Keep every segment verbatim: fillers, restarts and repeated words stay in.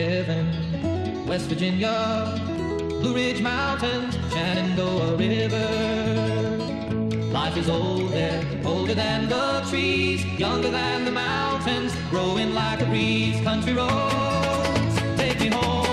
heaven. West Virginia, Blue Ridge Mountains, Shenandoah River. Life is old there, older than the trees, younger than the mountains, growing like a breeze. Country roads, take me home.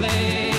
Play.